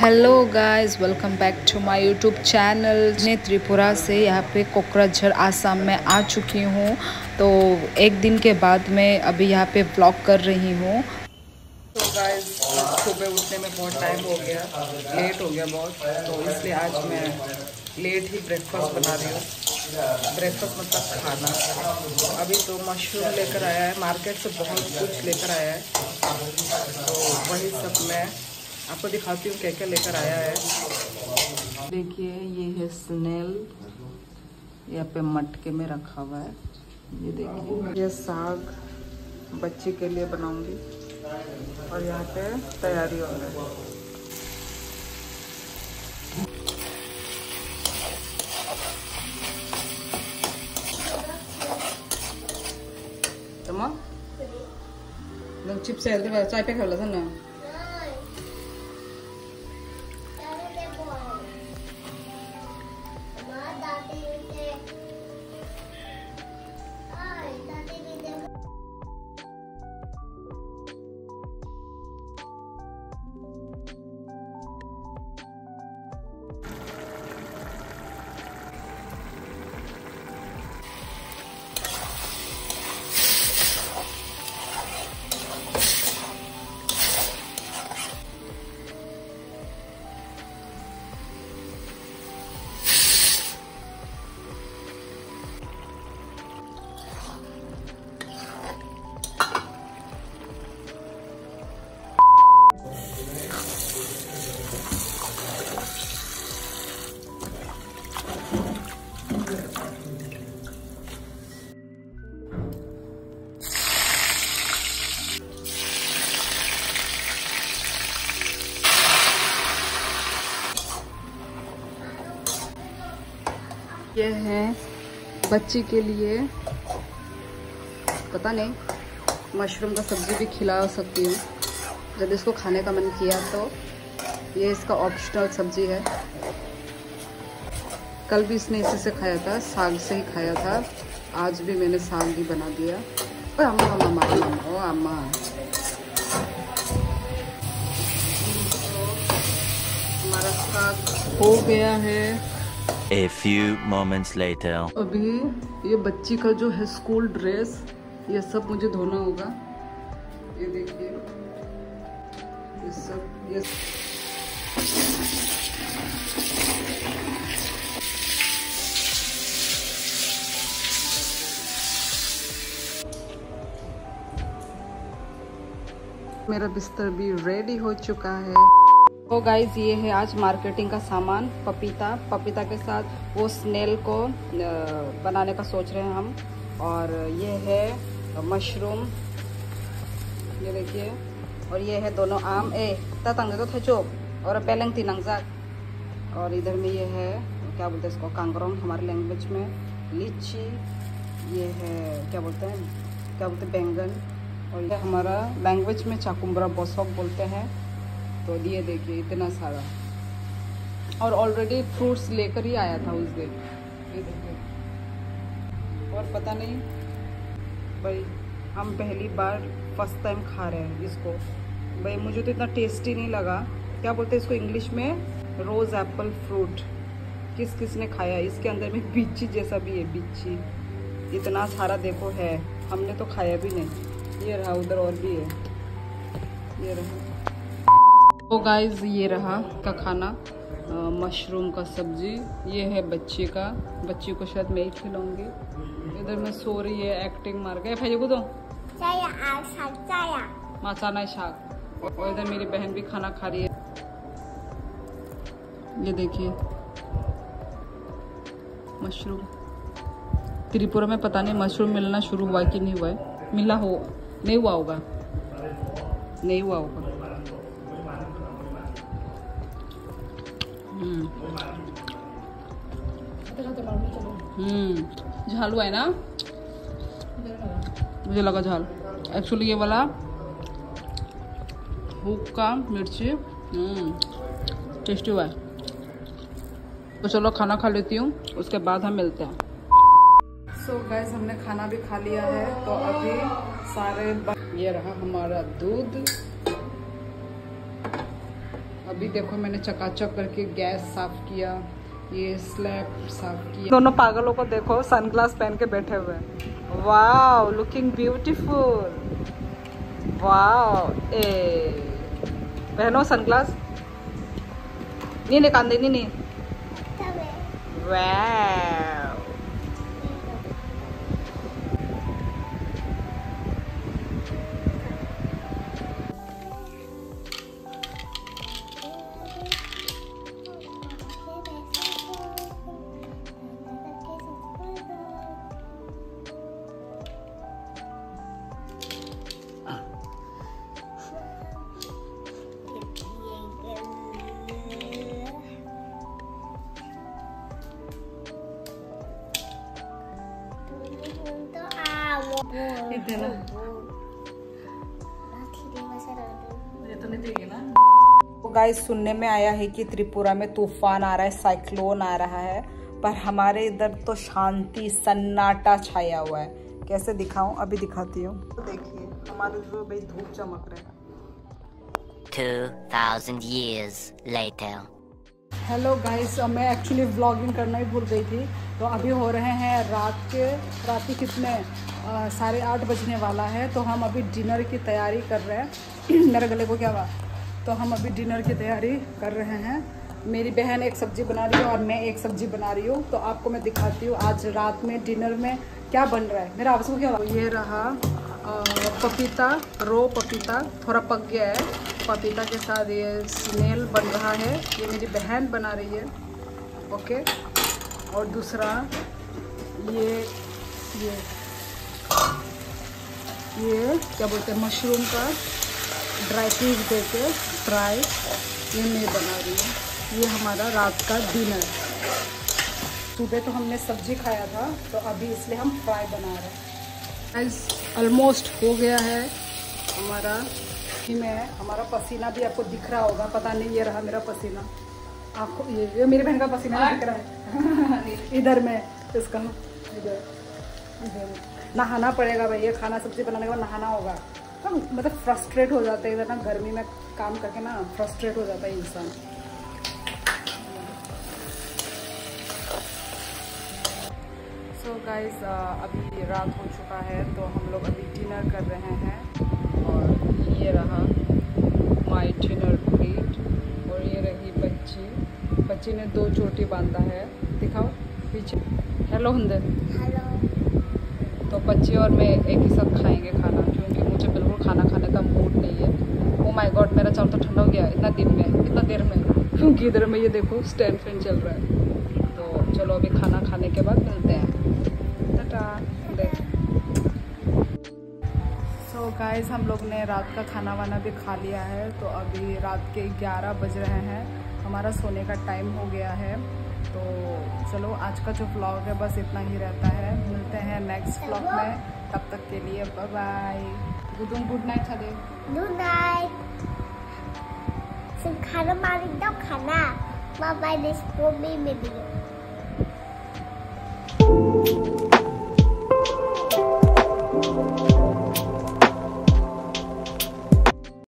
Hello guys, welcome back to my YouTube channel. मैं त्रिपुरा से यहाँ पे कोकराझर आसाम में आ चुकी हूँ। तो एक दिन के बाद मैं अभी यहाँ पे व्लॉग कर रही हूँ। तो गाइस, सुबह उठने में बहुत टाइम हो गया, लेट हो गया बहुत, तो इसलिए आज मैं लेट ही ब्रेकफास्ट बना रही हूँ। ब्रेकफास्ट मतलब खाना। अभी तो मशरूम लेकर आया है, मार्केट से बहुत कुछ लेकर आया है, तो वही सब मैं आपको दिखाती हूँ क्या क्या लेकर आया है। देखिए, ये है स्नेल, यहाँ पे मटके में रखा हुआ है। ये देखिए, ये साग बच्चे के लिए बनाऊंगी और यहाँ पे तैयारी हो रही है। चिप्स चाय पे खाला था ना, ये है बच्ची के लिए, पता नहीं मशरूम का सब्जी भी खिला सकती हूँ जब इसको खाने का मन किया। तो ये इसका ऑप्शनल सब्जी है। कल भी इसने इसी से खाया था, साग से ही खाया था। आज भी मैंने साग ही बना दिया। और अम्मा हमारा साग हो गया है। A few moments later. अभी ये बच्ची का जो है स्कूल ड्रेस, ये सब मुझे धोना होगा। ये देखिए, ये सब मेरा बिस्तर भी रेडी हो चुका है। तो गाइज, ये है आज मार्केटिंग का सामान। पपीता के साथ वो स्नेल को बनाने का सोच रहे हैं हम। और ये है मशरूम, ये देखिए। और ये है दोनों आम। ए तंग तो थे चोप और पेलंग थी नंगजाक। और इधर में ये है, क्या बोलते हैं इसको, कांगरोंग हमारे लैंग्वेज में, लीची। ये है क्या बोलते हैं बैंगन। और ये हमारा लैंग्वेज में चाकुम्बरा बोसोक बोलते हैं। तो ये देखिए इतना सारा। और ऑलरेडी फ्रूट्स लेकर ही आया था उस दिन। ये देखिए, और पता नहीं भाई, हम पहली बार फर्स्ट टाइम खा रहे हैं इसको। भाई मुझे तो इतना टेस्टी नहीं लगा। क्या बोलते हैं इसको इंग्लिश में, रोज़ एप्पल फ्रूट। किसने खाया। इसके अंदर में बिच्छी जैसा भी है, बिच्छी इतना सारा देखो है। हमने तो खाया भी नहीं। ये रहा, उधर और भी है, ये रहा। तो गाइज, ये रहा का खाना, मशरूम का सब्जी। ये है बच्ची को शायद मैं ही खिलाऊंगी। इधर में सो रही है, एक्टिंग मार गए भाई को। तो माचाना शाक। और इधर मेरी बहन भी खाना खा रही है। ये देखिए मशरूम। त्रिपुरा में पता नहीं मशरूम मिलना शुरू हुआ कि नहीं हुआ है। मिला हो नहीं हुआ होगा, नहीं हुआ होगा। झाल हुआ है ना, मुझे लगा झाल। एक्चुअली ये वाला हुक्का मिर्ची टेस्टी हुआ है। तो चलो खाना खा लेती हूँ, उसके बाद हम मिलते हैं। सो गाइस, हमने खाना भी खा लिया है। तो अभी ये रहा हमारा दूध। अभी देखो मैंने चकाचक करके गैस साफ किया, ये स्लैब साफ किया। दोनों पागलों को देखो सनग्लास पहन के बैठे हुए हैं। Wow looking beautiful. वाओ ए पहनो सनग्लास। नहीं कांदे नहीं वाह। तो गाइस सुनने में आया है कि त्रिपुरा में तूफान आ रहा है, साइक्लोन आ रहा है, पर हमारे इधर तो शांति सन्नाटा छाया हुआ है। कैसे दिखाऊं? अभी दिखाती हूँ। तो देखिए हमारे तो भाई धूप चमक रहा है। 2000 years later। हेलो गाइस, मैं एक्चुअली व्लॉगिंग करना ही भूल गई थी। तो अभी हो रहे हैं रात के कितने 8:30 बजने वाला है। तो हम अभी डिनर की तैयारी कर रहे हैं। मेरे गले को क्या हुआ? तो हम अभी डिनर की तैयारी कर रहे हैं। मेरी बहन एक सब्ज़ी बना रही है और मैं एक सब्ज़ी बना रही हूँ। तो आपको मैं दिखाती हूँ आज रात में डिनर में क्या बन रहा है। मेरा आवाज़ को क्या हुआ? ये रहा पपीता, रो पपीता थोड़ा पक गया है। पपीता के साथ ये स्नेल बन रहा है, ये मेरी बहन बना रही है। ओके। और दूसरा ये क्या बोलते हैं, मशरूम का ड्राई पीस दे के फ्राई, ये मैं बना रही हूँ। ये हमारा रात का डिनर। सुबह तो हमने सब्जी खाया था, तो अभी इसलिए हम फ्राई बना रहे हैं। गाइस ऑलमोस्ट हो गया है हमारा। मैं हमारा पसीना भी आपको दिख रहा होगा, पता नहीं। ये रहा मेरा पसीना, आपको ये मेरी बहन का पसीना दिख रहा है। इधर में इसका इधर नहाना पड़ेगा भाई। ये खाना सब्जी बनाने के बाद नहाना होगा। तो मतलब फ्रस्ट्रेट हो जाता है इधर ना, गर्मी में काम करके ना फ्रस्ट्रेट हो जाता है इंसान। सो गाइस अभी रात हो चुका है, तो हम लोग अभी डिनर कर रहे हैं। और ये रहा माय डिनर प्लेट। और ये रही बच्ची ने 2 चोटी बांधा है। दिखाओ पीछे। हेलो हुंदर। तो बच्ची और मैं एक ही साथ खाएंगे खाना, क्योंकि मुझे बिल्कुल खाना खाने का मूड नहीं है। ओ माय गॉड, मेरा चावल तो ठंडा हो गया इतना देर में, क्योंकि इधर में ये देखो स्टैंड फैन चल रहा है। तो चलो अभी खाना खाने के बाद मिलते हैं। टाटा। सो गाइस हम लोग ने रात का खाना वाना भी खा लिया है। तो अभी रात के 11 बज रहे हैं, हमारा सोने का टाइम हो गया है। तो चलो आज का जो व्लॉग है बस इतना ही रहता है। मिलते हैं नेक्स्ट व्लॉग में, तब तक के लिए बाय बाय। Good night. हरे गुड नाइट। सिर्फ खाना मालिक दो खाना। Bye bye. नेक्स्ट वीडियो में मिलेंगे।